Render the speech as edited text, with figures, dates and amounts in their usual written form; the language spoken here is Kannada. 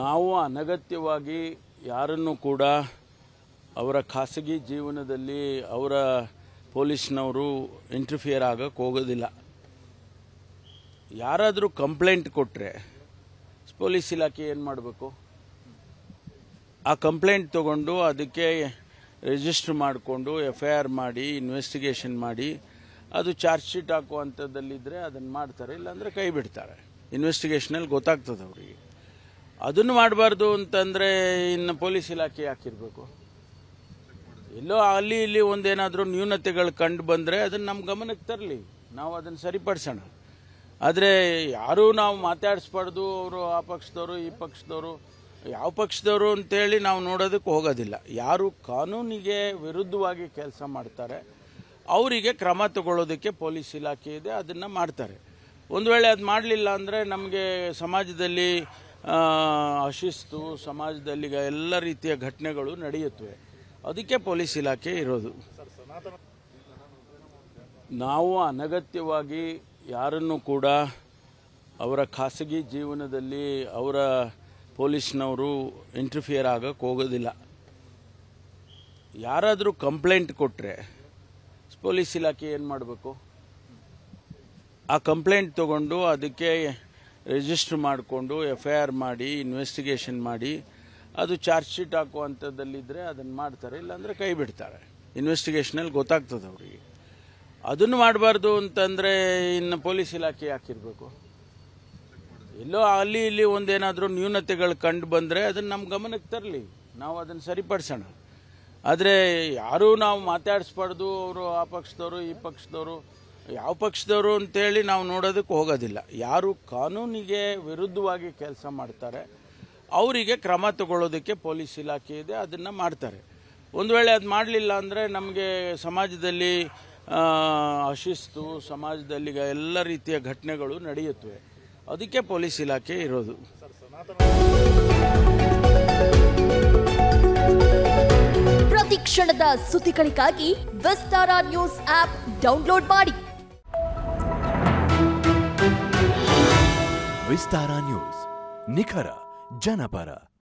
ನಾವು ಅನಗತ್ಯವಾಗಿ ಯಾರನ್ನು ಕೂಡ ಅವರ ಖಾಸಗಿ ಜೀವನದಲ್ಲಿ ಅವರ ಪೊಲೀಸ್ನವರು ಇಂಟರ್ಫಿಯರ್ ಆಗಕ್ಕೆ ಹೋಗೋದಿಲ್ಲ. ಯಾರಾದರೂ ಕಂಪ್ಲೇಂಟ್ ಕೊಟ್ಟರೆ ಪೊಲೀಸ್ ಇಲಾಖೆ ಏನು ಮಾಡಬೇಕು? ಆ ಕಂಪ್ಲೇಂಟ್ ತಗೊಂಡು ಅದಕ್ಕೆ ರಿಜಿಸ್ಟರ್ ಮಾಡಿಕೊಂಡು FIR ಮಾಡಿ ಇನ್ವೆಸ್ಟಿಗೇಷನ್ ಮಾಡಿ ಅದು ಚಾರ್ಜ್ ಶೀಟ್ ಹಾಕುವಂಥದ್ದಲ್ಲಿದ್ದರೆ ಅದನ್ನು ಮಾಡ್ತಾರೆ, ಇಲ್ಲಾಂದರೆ ಕೈ ಬಿಡ್ತಾರೆ. ಇನ್ವೆಸ್ಟಿಗೇಷನಲ್ಲಿ ಗೊತ್ತಾಗ್ತದೆ ಅವರಿಗೆ. ಅದನ್ನು ಮಾಡಬಾರ್ದು ಅಂತಂದರೆ ಇನ್ನು ಪೊಲೀಸ್ ಇಲಾಖೆ ಹಾಕಿರಬೇಕು. ಎಲ್ಲೋ ಅಲ್ಲಿ ಇಲ್ಲಿ ಒಂದೇನಾದರೂ ನ್ಯೂನತೆಗಳು ಕಂಡು ಬಂದರೆ ಅದನ್ನು ನಮ್ಮ ಗಮನಕ್ಕೆ ತರಲಿ, ನಾವು ಅದನ್ನು ಸರಿಪಡಿಸೋಣ. ಆದರೆ ಯಾರೂ ನಾವು ಮಾತಾಡಿಸ್ಬಾರ್ದು, ಅವರು ಆ ಪಕ್ಷದವರು ಈ ಪಕ್ಷದವರು ಯಾವ ಪಕ್ಷದವರು ಅಂತೇಳಿ ನಾವು ನೋಡೋದಕ್ಕೆ ಹೋಗೋದಿಲ್ಲ. ಯಾರು ಕಾನೂನಿಗೆ ವಿರುದ್ಧವಾಗಿ ಕೆಲಸ ಮಾಡ್ತಾರೆ ಅವರಿಗೆ ಕ್ರಮ ತಗೊಳ್ಳೋದಕ್ಕೆ ಪೊಲೀಸ್ ಇಲಾಖೆ ಇದೆ, ಅದನ್ನು ಮಾಡ್ತಾರೆ. ಒಂದು ವೇಳೆ ಅದು ಮಾಡಲಿಲ್ಲ ಅಂದರೆ ನಮಗೆ ಸಮಾಜದಲ್ಲಿ ಅಶಿಸ್ತು, ಸಮಾಜದಲ್ಲಿ ಎಲ್ಲ ರೀತಿಯ ಘಟನೆಗಳು ನಡೆಯುತ್ತವೆ. ಅದಕ್ಕೆ ಪೊಲೀಸ್ ಇಲಾಖೆ ಇರೋದು. ನಾವು ಅನಗತ್ಯವಾಗಿ ಯಾರನ್ನು ಕೂಡ ಅವರ ಖಾಸಗಿ ಜೀವನದಲ್ಲಿ ಅವರ ಪೊಲೀಸ್ನವರು ಇಂಟರ್ಫಿಯರ್ ಆಗಕ್ಕೆ ಹೋಗೋದಿಲ್ಲ. ಯಾರಾದರೂ ಕಂಪ್ಲೇಂಟ್ ಕೊಟ್ಟರೆ ಪೊಲೀಸ್ ಇಲಾಖೆ ಏನು ಮಾಡಬೇಕು? ಆ ಕಂಪ್ಲೇಂಟ್ ತಗೊಂಡು ಅದಕ್ಕೆ ರಿಜಿಸ್ಟರ್ ಮಾಡಿಕೊಂಡು FIR ಮಾಡಿ ಇನ್ವೆಸ್ಟಿಗೇಷನ್ ಮಾಡಿ ಅದು ಚಾರ್ಜ್ ಶೀಟ್ ಹಾಕುವಂಥದ್ದಲ್ಲಿದ್ದರೆ ಅದನ್ನು ಮಾಡ್ತಾರೆ, ಇಲ್ಲಾಂದರೆ ಕೈ ಬಿಡ್ತಾರೆ. ಇನ್ವೆಸ್ಟಿಗೇಷನಲ್ಲಿ ಗೊತ್ತಾಗ್ತದೆ ಅವರಿಗೆ. ಅದನ್ನು ಮಾಡಬಾರ್ದು ಅಂತಂದರೆ ಇನ್ನು ಪೊಲೀಸ್ ಇಲಾಖೆ ಹಾಕಿರಬೇಕು. ಎಲ್ಲೋ ಅಲ್ಲಿ ಇಲ್ಲಿ ಒಂದೇನಾದರೂ ನ್ಯೂನತೆಗಳು ಕಂಡು ಬಂದರೆ ಅದನ್ನು ನಮ್ಮ ಗಮನಕ್ಕೆ ತರಲಿ, ನಾವು ಅದನ್ನು ಸರಿಪಡಿಸೋಣ. ಆದರೆ ಯಾರೂ ನಾವು ಮಾತಾಡಿಸ್ಬಾರ್ದು, ಅವರು ಆ ಪಕ್ಷದವರು ಈ ಪಕ್ಷದವರು ಯಾವ ಪಕ್ಷದವರು ಅಂತೇಳಿ ನಾವು ನೋಡೋದಕ್ಕೆ ಹೋಗೋದಿಲ್ಲ. ಯಾರು ಕಾನೂನಿಗೆ ವಿರುದ್ಧವಾಗಿ ಕೆಲಸ ಮಾಡ್ತಾರೆ ಅವರಿಗೆ ಕ್ರಮ ತಗೊಳ್ಳೋದಕ್ಕೆ ಪೊಲೀಸ್ ಇಲಾಖೆ ಇದೆ, ಅದನ್ನು ಮಾಡ್ತಾರೆ. ಒಂದು ವೇಳೆ ಅದು ಮಾಡಲಿಲ್ಲ ಅಂದರೆ ನಮಗೆ ಸಮಾಜದಲ್ಲಿ ಅಶಿಸ್ತು, ಸಮಾಜದಲ್ಲಿ ಎಲ್ಲ ರೀತಿಯ ಘಟನೆಗಳು ನಡೆಯುತ್ತವೆ. ಅದಕ್ಕೆ ಪೊಲೀಸ್ ಇಲಾಖೆ ಇರೋದು. ಪ್ರತಿ ಕ್ಷಣದ ಸುದ್ದಿಗಳಿಗಾಗಿ ವಿಸ್ತಾರ ನ್ಯೂಸ್ ಆಪ್ ಡೌನ್ಲೋಡ್ ಮಾಡಿ. ವಿಸ್ತಾರ ನ್ಯೂಸ್, ನಿಖರ ಜನಪರ.